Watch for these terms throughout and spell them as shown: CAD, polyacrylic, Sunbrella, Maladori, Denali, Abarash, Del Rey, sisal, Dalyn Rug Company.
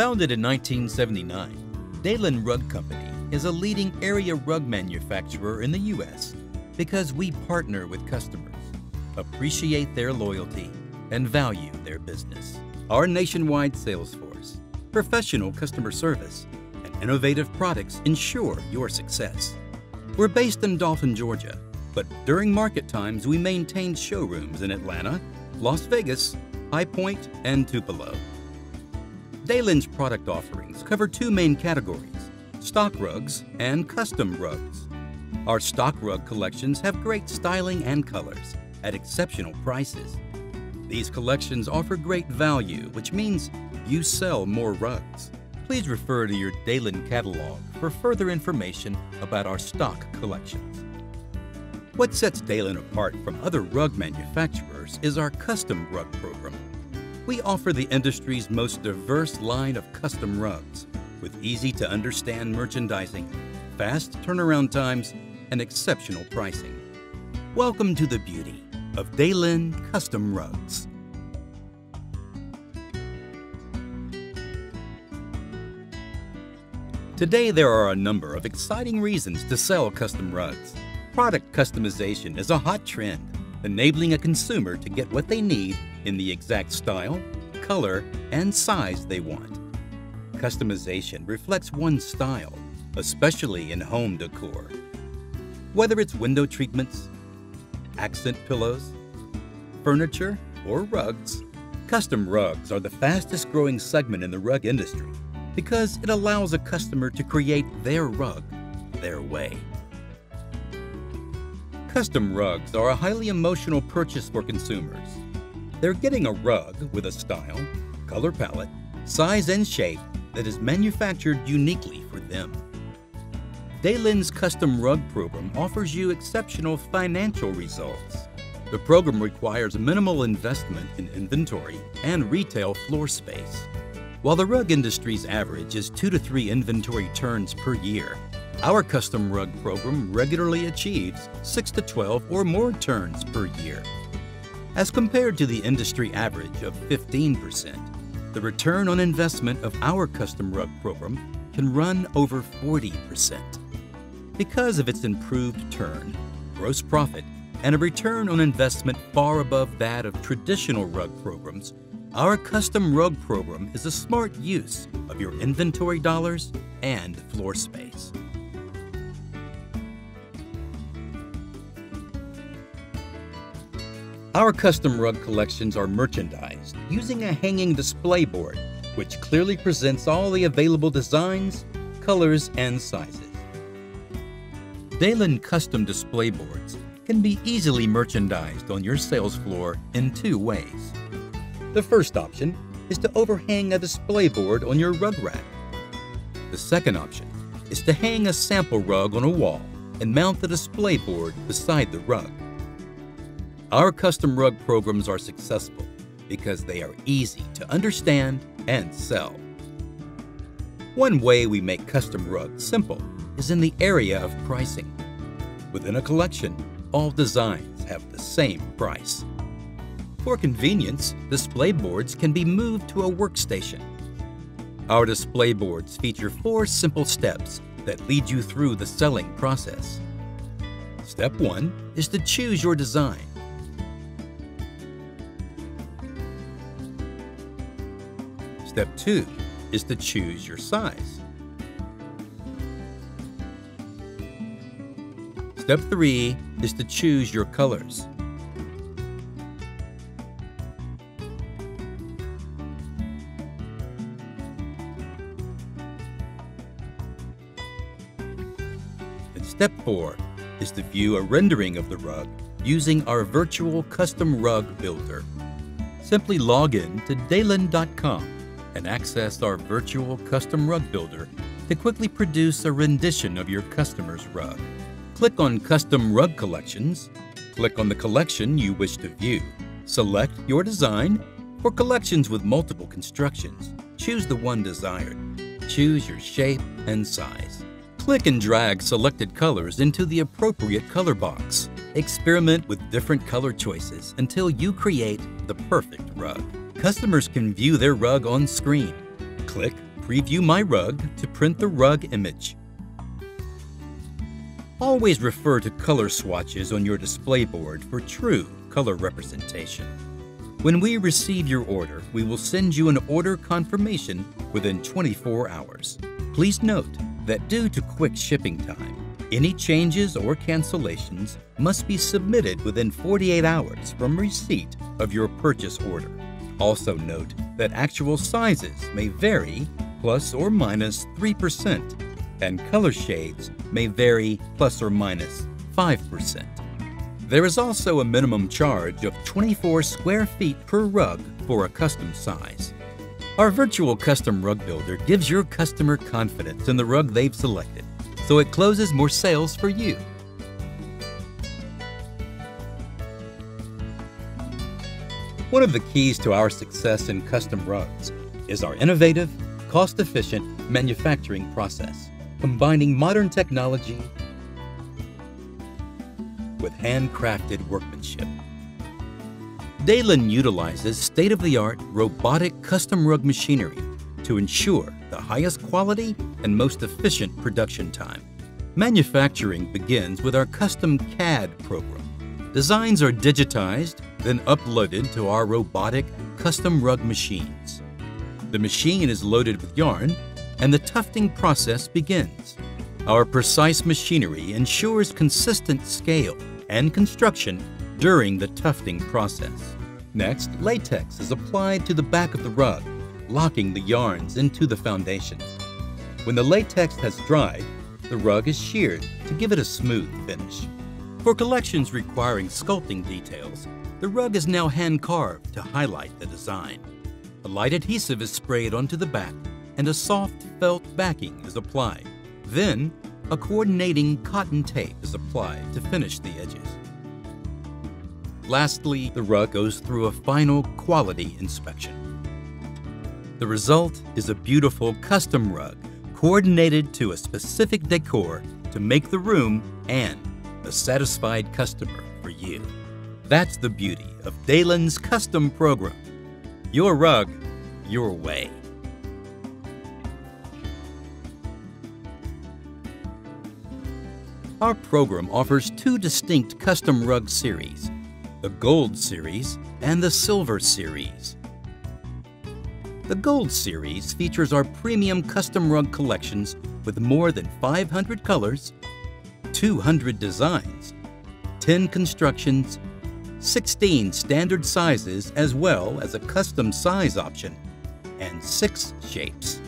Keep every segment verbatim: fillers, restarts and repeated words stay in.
Founded in nineteen seventy-nine, Dalyn Rug Company is a leading area rug manufacturer in the U S because we partner with customers, appreciate their loyalty, and value their business. Our nationwide sales force, professional customer service, and innovative products ensure your success. We're based in Dalton, Georgia, but during market times, we maintain showrooms in Atlanta, Las Vegas, High Point, and Tupelo. Dalyn's product offerings cover two main categories, stock rugs and custom rugs. Our stock rug collections have great styling and colors at exceptional prices. These collections offer great value, which means you sell more rugs. Please refer to your Dalyn catalog for further information about our stock collections. What sets Dalyn apart from other rug manufacturers is our custom rug program. We offer the industry's most diverse line of custom rugs with easy-to-understand merchandising, fast turnaround times, and exceptional pricing. Welcome to the beauty of Dalyn Custom Rugs. Today, there are a number of exciting reasons to sell custom rugs. Product customization is a hot trend, enabling a consumer to get what they need in the exact style, color, and size they want. Customization reflects one's style, especially in home decor. Whether it's window treatments, accent pillows, furniture, or rugs, custom rugs are the fastest growing segment in the rug industry because it allows a customer to create their rug their way. Custom rugs are a highly emotional purchase for consumers. They're getting a rug with a style, color palette, size, and shape that is manufactured uniquely for them. Dalyn's Custom Rug Program offers you exceptional financial results. The program requires minimal investment in inventory and retail floor space. While the rug industry's average is two to three inventory turns per year, our custom rug program regularly achieves six to twelve or more turns per year. As compared to the industry average of fifteen percent, the return on investment of our custom rug program can run over forty percent. Because of its improved turn, gross profit, and a return on investment far above that of traditional rug programs, our custom rug program is a smart use of your inventory dollars and floor space. Our custom rug collections are merchandised using a hanging display board, which clearly presents all the available designs, colors, and sizes. Dalyn custom display boards can be easily merchandised on your sales floor in two ways. The first option is to overhang a display board on your rug rack. The second option is to hang a sample rug on a wall and mount the display board beside the rug. Our custom rug programs are successful because they are easy to understand and sell. One way we make custom rugs simple is in the area of pricing. Within a collection, all designs have the same price. For convenience, display boards can be moved to a workstation. Our display boards feature four simple steps that lead you through the selling process. Step one is to choose your design. Step two is to choose your size. Step three is to choose your colors. And step four is to view a rendering of the rug using our virtual custom rug builder. Simply log in to dalyn dot com and access our virtual custom rug builder to quickly produce a rendition of your customer's rug. Click on Custom Rug Collections, click on the collection you wish to view, select your design. For collections with multiple constructions, choose the one desired, choose your shape and size. Click and drag selected colors into the appropriate color box. Experiment with different color choices until you create the perfect rug. Customers can view their rug on screen. Click preview my rug to print the rug image. Always refer to color swatches on your display board for true color representation. When we receive your order, we will send you an order confirmation within twenty-four hours. Please note that due to quick shipping time, any changes or cancellations must be submitted within forty-eight hours from receipt of your purchase order. Also note that actual sizes may vary plus or minus three percent. And color shades may vary plus or minus five percent. There is also a minimum charge of twenty-four square feet per rug for a custom size. Our virtual custom rug builder gives your customer confidence in the rug they've selected, so it closes more sales for you. One of the keys to our success in custom rugs is our innovative, cost-efficient manufacturing process, combining modern technology with handcrafted workmanship. Dalyn utilizes state-of-the-art robotic custom rug machinery to ensure the highest quality and most efficient production time. Manufacturing begins with our custom C A D program. Designs are digitized, then uploaded to our robotic custom rug machines. The machine is loaded with yarn, and the tufting process begins. Our precise machinery ensures consistent scale and construction during the tufting process. Next, latex is applied to the back of the rug, locking the yarns into the foundation. When the latex has dried, the rug is sheared to give it a smooth finish. For collections requiring sculpting details, the rug is now hand-carved to highlight the design. A light adhesive is sprayed onto the back and a soft felt backing is applied. Then, a coordinating cotton tape is applied to finish the edges. Lastly, the rug goes through a final quality inspection. The result is a beautiful custom rug coordinated to a specific decor to make the room and a satisfied customer for you. That's the beauty of Dalyn's custom program. Your rug, your way. Our program offers two distinct custom rug series, the Gold Series and the Silver Series. The Gold Series features our premium custom rug collections with more than five hundred colors, two hundred designs, ten constructions, sixteen standard sizes as well as a custom size option, and six shapes.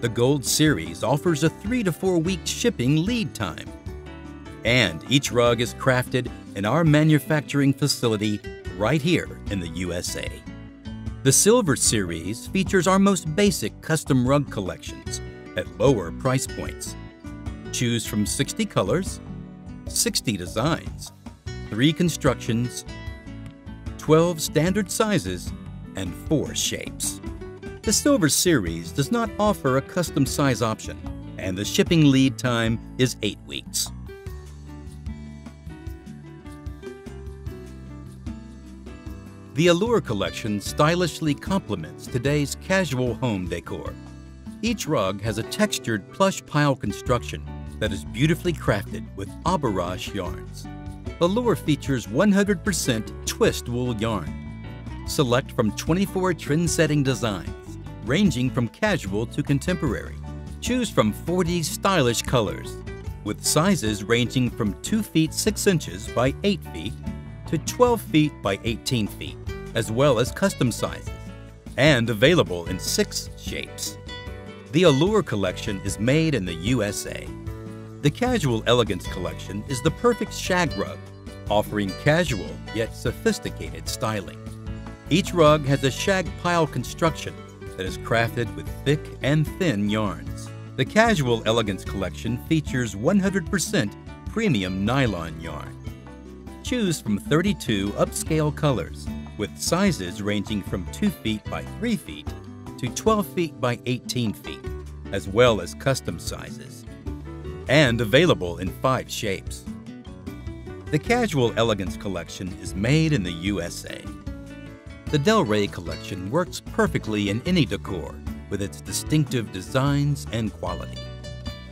The Gold Series offers a three to four week shipping lead time. And each rug is crafted in our manufacturing facility right here in the U S A. The Silver Series features our most basic custom rug collections at lower price points. Choose from sixty colors, sixty designs, three constructions, twelve standard sizes, and four shapes. The Silver Series does not offer a custom size option, and the shipping lead time is eight weeks. The Allure collection stylishly complements today's casual home decor. Each rug has a textured plush pile construction that is beautifully crafted with Abarash yarns. Allure features one hundred percent twist wool yarn. Select from twenty-four trend-setting designs, ranging from casual to contemporary. Choose from forty stylish colors, with sizes ranging from two feet six inches by eight feet to twelve feet by eighteen feet, as well as custom sizes, and available in six shapes. The Allure collection is made in the U S A. The Casual Elegance collection is the perfect shag rug, offering casual yet sophisticated styling. Each rug has a shag pile construction that is crafted with thick and thin yarns. The Casual Elegance collection features one hundred percent premium nylon yarn. Choose from thirty-two upscale colors, with sizes ranging from two feet by three feet to twelve feet by eighteen feet, as well as custom sizes, and available in five shapes. The Casual Elegance collection is made in the U S A. The Del Rey collection works perfectly in any decor, with its distinctive designs and quality.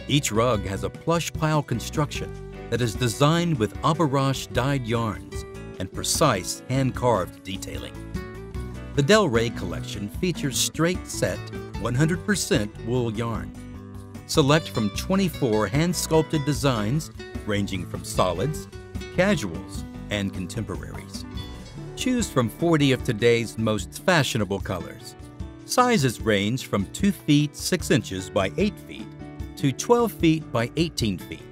Each rug has a plush pile construction that is designed with Abarash dyed yarns and precise hand-carved detailing. The Del Rey collection features straight-set, one hundred percent wool yarn. Select from twenty-four hand-sculpted designs ranging from solids, casuals, and contemporaries. Choose from forty of today's most fashionable colors. Sizes range from two feet six inches by eight feet to twelve feet by eighteen feet,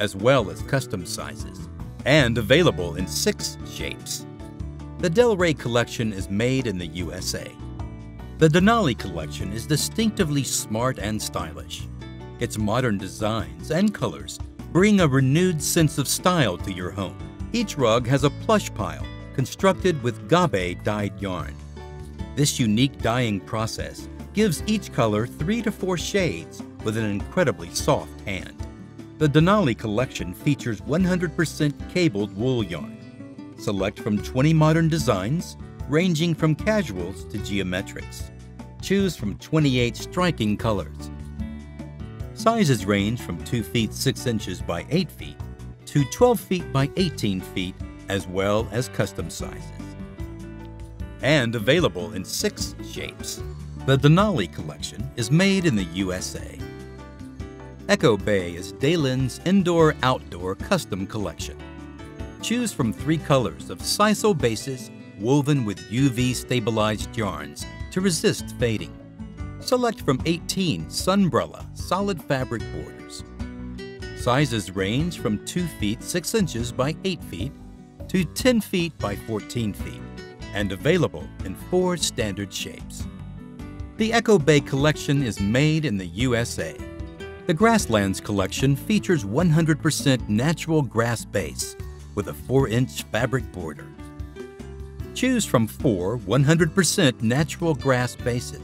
as well as custom sizes, and available in six shapes. The Del Rey collection is made in the U S A. The Denali collection is distinctively smart and stylish. Its modern designs and colors bring a renewed sense of style to your home. Each rug has a plush pile constructed with Gabe dyed yarn. This unique dyeing process gives each color three to four shades with an incredibly soft hand. The Denali collection features one hundred percent cabled wool yarn. Select from twenty modern designs, ranging from casuals to geometrics. Choose from twenty-eight striking colors. Sizes range from two feet six inches by eight feet to twelve feet by eighteen feet, as well as custom sizes, and available in six shapes. The Denali collection is made in the U S A. Echo Bay is Dalyn's indoor-outdoor custom collection. Choose from three colors of sisal bases woven with U V-stabilized yarns to resist fading. Select from eighteen Sunbrella solid fabric borders. Sizes range from two feet six inches by eight feet to ten feet by fourteen feet, and available in four standard shapes. The Echo Bay collection is made in the U S A. The Grasslands collection features one hundred percent natural grass base with a four inch fabric border. Choose from four one hundred percent natural grass bases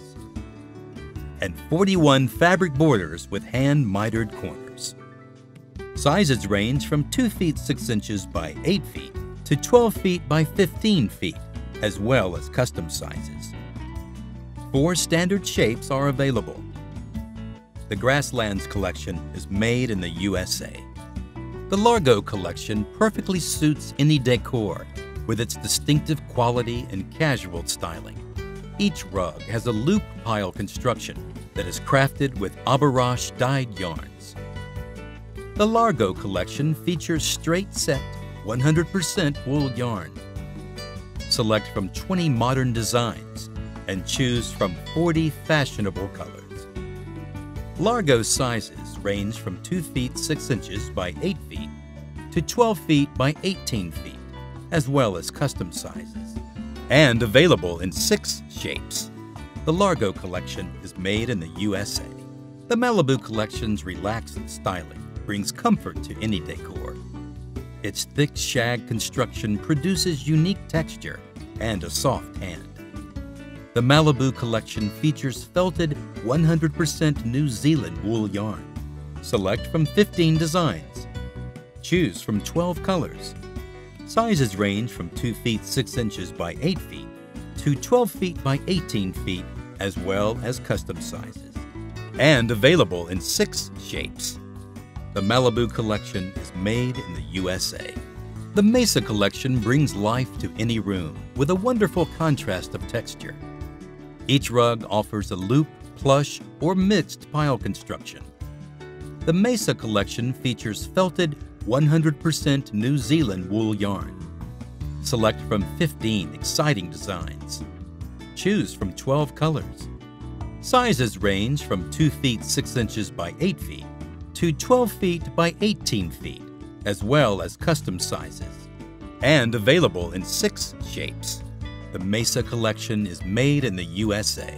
and forty-one fabric borders with hand-mitered corners. Sizes range from two feet six inches by eight feet to twelve feet by fifteen feet, as well as custom sizes. Four standard shapes are available. The Grasslands collection is made in the U S A. The Largo collection perfectly suits any decor with its distinctive quality and casual styling. Each rug has a loop pile construction that is crafted with Abarash dyed yarns. The Largo collection features straight-set, one hundred percent wool yarn. Select from twenty modern designs and choose from forty fashionable colors. Largo sizes range from two feet six inches by eight feet to twelve feet by eighteen feet, as well as custom sizes, and available in six shapes. The Largo collection is made in the U S A. The Malibu collection's relaxed styling brings comfort to any decor. Its thick shag construction produces unique texture and a soft hand. The Malibu collection features felted one hundred percent New Zealand wool yarn. Select from fifteen designs. Choose from twelve colors. Sizes range from two feet six inches by eight feet to twelve feet by eighteen feet, as well as custom sizes, and available in six shapes. The Malibu collection is made in the U S A. The Mesa collection brings life to any room with a wonderful contrast of texture. Each rug offers a loop, plush, or mixed pile construction. The Mesa collection features felted one hundred percent New Zealand wool yarn. Select from fifteen exciting designs. Choose from twelve colors. Sizes range from two feet six inches by eight feet to twelve feet by eighteen feet, as well as custom sizes, and available in six shapes. The Mesa collection is made in the U S A.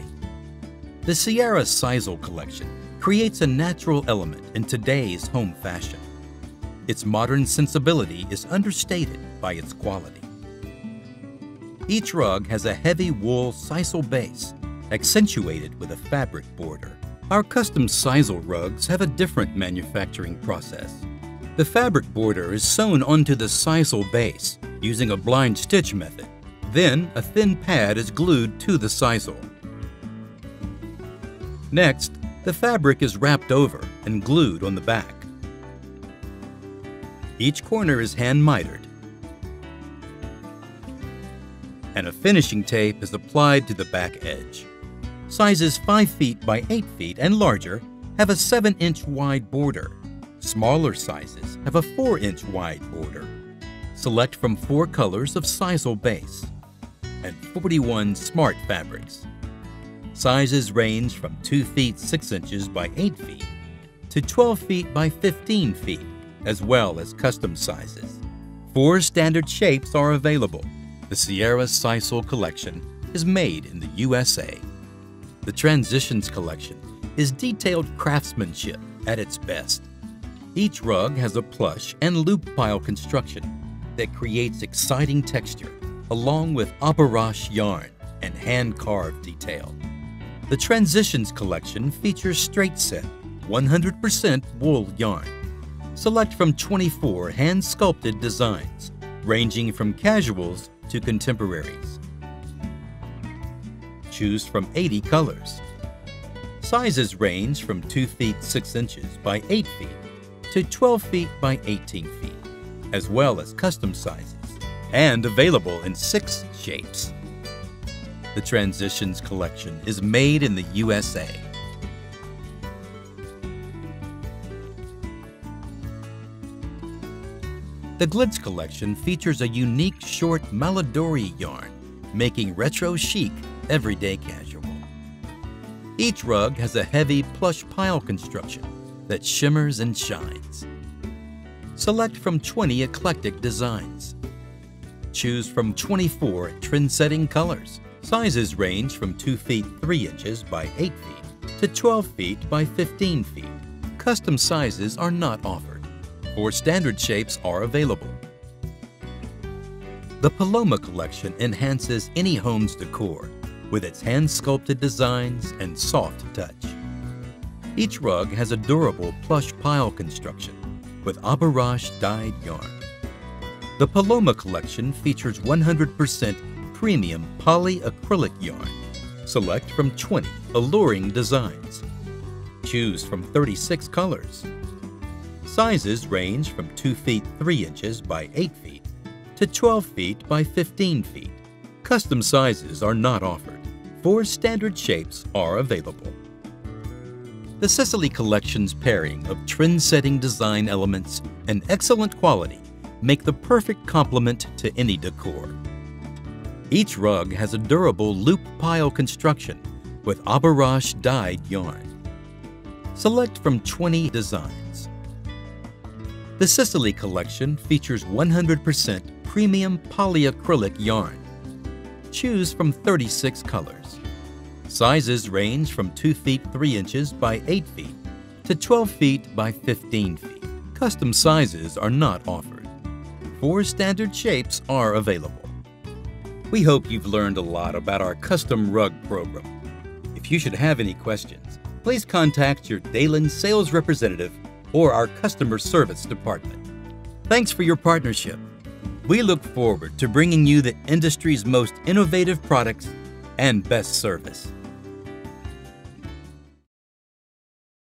The Sierra Sisal collection creates a natural element in today's home fashion. Its modern sensibility is understated by its quality. Each rug has a heavy wool sisal base, accentuated with a fabric border. Our custom sisal rugs have a different manufacturing process. The fabric border is sewn onto the sisal base using a blind stitch method. Then a thin pad is glued to the sisal. Next, the fabric is wrapped over and glued on the back. Each corner is hand mitered, and a finishing tape is applied to the back edge. Sizes five feet by eight feet and larger have a seven inch wide border. Smaller sizes have a four inch wide border. Select from four colors of sisal base and forty-one smart fabrics. Sizes range from two feet six inches by eight feet to twelve feet by fifteen feet, as well as custom sizes. Four standard shapes are available. The Sierra Sisal collection is made in the U S A. The Transitions collection is detailed craftsmanship at its best. Each rug has a plush and loop pile construction that creates exciting texture, along with Abarash yarn and hand-carved detail. The Transitions collection features straight set, one hundred percent wool yarn. Select from twenty-four hand-sculpted designs, ranging from casuals to contemporaries. Choose from eighty colors. Sizes range from two feet six inches by eight feet to twelve feet by eighteen feet, as well as custom sizes, and available in six shapes. The Transitions collection is made in the U S A. The Glitz collection features a unique short Maladori yarn, making retro chic everyday casual. Each rug has a heavy plush pile construction that shimmers and shines. Select from twenty eclectic designs. Choose from twenty-four trendsetting colors. Sizes range from two feet three inches by eight feet to twelve feet by fifteen feet. Custom sizes are not offered. Four standard shapes are available. The Paloma collection enhances any home's decor with its hand-sculpted designs and soft touch. Each rug has a durable plush pile construction with Abarash dyed yarn. The Paloma collection features one hundred percent premium polyacrylic yarn. Select from twenty alluring designs. Choose from thirty-six colors. Sizes range from two feet three inches by eight feet to twelve feet by fifteen feet. Custom sizes are not offered. Four standard shapes are available. The Sicily collection's pairing of trend-setting design elements and excellent quality make the perfect complement to any decor. Each rug has a durable loop pile construction with Abarash dyed yarn. Select from twenty designs. The Sicily collection features one hundred percent premium polyacrylic yarn. Choose from thirty-six colors. Sizes range from two feet three inches by eight feet to twelve feet by fifteen feet. Custom sizes are not offered. Four standard shapes are available. We hope you've learned a lot about our custom rug program. If you should have any questions, please contact your Dalyn sales representative or our customer service department. Thanks for your partnership. We look forward to bringing you the industry's most innovative products and best service.